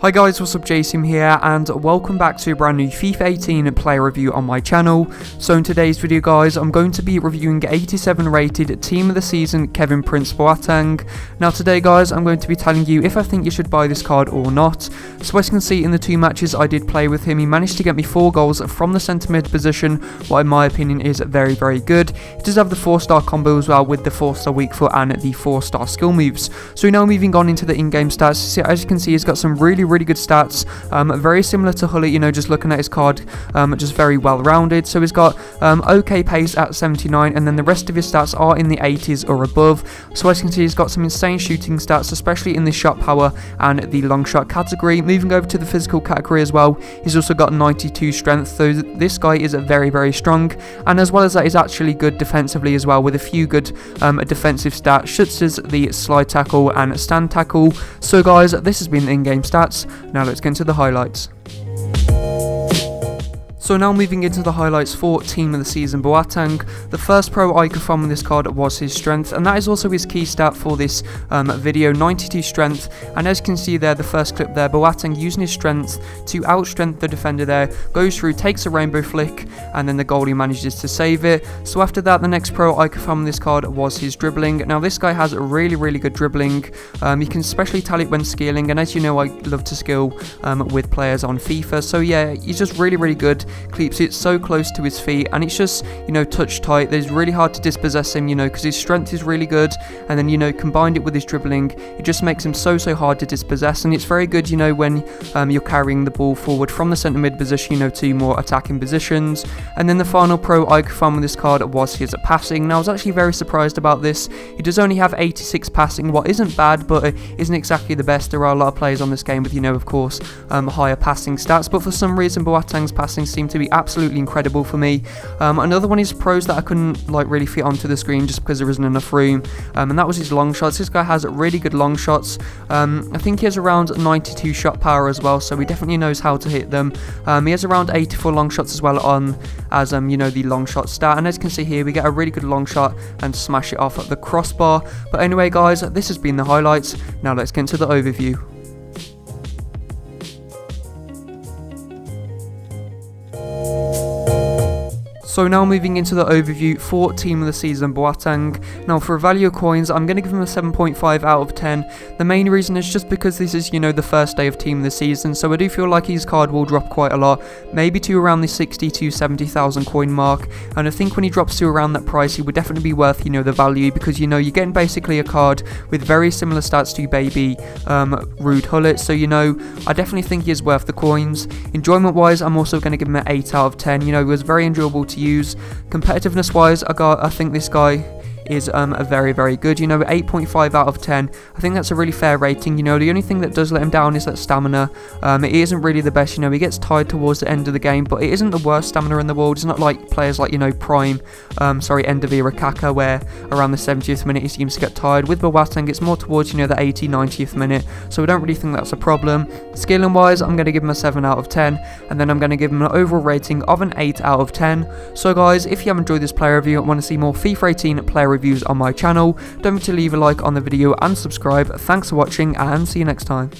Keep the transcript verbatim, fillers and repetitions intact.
Hi guys, what's up, Jason here and welcome back to a brand new FIFA eighteen player review on my channel. So in today's video guys, I'm going to be reviewing eighty-seven rated Team of the Season Kevin Prince Boateng. Now today guys, I'm going to be telling you if I think you should buy this card or not. So as you can see, in the two matches I did play with him, he managed to get me four goals from the centre mid position, what in my opinion is very very good. He does have the four star combo as well, with the four star weak foot and the four star skill moves. So now moving on into the in-game stats, as you can see he's got some really really good stats, um, very similar to Hullet, you know, just looking at his card, um, just very well rounded. So he's got um, okay pace at seventy-nine, and then the rest of his stats are in the eighties or above. So as you can see, he's got some insane shooting stats, especially in the shot power and the long shot category. Moving over to the physical category as well, he's also got ninety-two strength, so this guy is very very strong, and as well as that, he's actually good defensively as well, with a few good um, defensive stats, such as the slide tackle and stand tackle. So guys, this has been the in-game stats. Now let's get into the highlights. So now moving into the highlights for Team of the Season Boateng. The first pro I could find with this card was his strength, and that is also his key stat for this um, video, ninety-two strength. And as you can see there, the first clip there, Boateng using his strength to outstrength the defender there, goes through, takes a rainbow flick, and then the goalie manages to save it. So after that, the next pro I could find with this card was his dribbling. Now this guy has really really good dribbling, um, you can especially tell it when skilling, and as you know I love to skill um, with players on FIFA, so yeah, he's just really really good. Keeps it so close to his feet, and it's just, you know, touch tight. It's really hard to dispossess him, you know, because his strength is really good, and then, you know, combined it with his dribbling, it just makes him so so hard to dispossess. And it's very good, you know, when um, you're carrying the ball forward from the centre mid position, you know, to more attacking positions. And then the final pro I could find with this card was his passing. Now I was actually very surprised about this. He does only have eighty-six passing, what isn't bad, but it isn't exactly the best. There are a lot of players on this game with, you know, of course, um, higher passing stats, but for some reason Boateng's passing seems to be absolutely incredible for me. Um, another one is pros that I couldn't like really fit onto the screen just because there isn't enough room, um, and that was his long shots. This guy has really good long shots. um, I think he has around ninety-two shot power as well, so he definitely knows how to hit them. Um, he has around eighty-four long shots as well on as um, you know, the long shot stat, and as you can see here, we get a really good long shot and smash it off at the crossbar. But anyway guys, this has been the highlights. Now let's get into the overview. So now moving into the overview for Team of the Season Boateng. Now for value of coins, I'm going to give him a seven point five out of ten. The main reason is just because this is, you know, the first day of Team of the Season, so I do feel like his card will drop quite a lot, maybe to around the sixty to seventy thousand coin mark, and I think when he drops to around that price, he would definitely be worth, you know, the value, because, you know, you're getting basically a card with very similar stats to baby um, Rude Hullet, so, you know, I definitely think he is worth the coins. Enjoyment wise, I'm also going to give him an eight out of ten. You know, it was very enjoyable to use. Use. Competitiveness wise, I got I think this guy is um, a very very good, you know, eight point five out of ten. I think that's a really fair rating. You know, the only thing that does let him down is that stamina. Um, it isn't really the best, you know, he gets tired towards the end of the game, but it isn't the worst stamina in the world. It's not like players like, you know, Prime, um, sorry, end of Vira Kaka, where around the seventieth minute he seems to get tired. With Boateng, it's more towards, you know, the eightieth, ninetieth minute, so I don't really think that's a problem. Skilling wise, I'm going to give him a seven out of ten, and then I'm going to give him an overall rating of an eight out of ten. So guys, if you have enjoyed this player review and want to see more FIFA eighteen player review reviews on my channel, don't forget to leave a like on the video and subscribe. Thanks for watching and see you next time.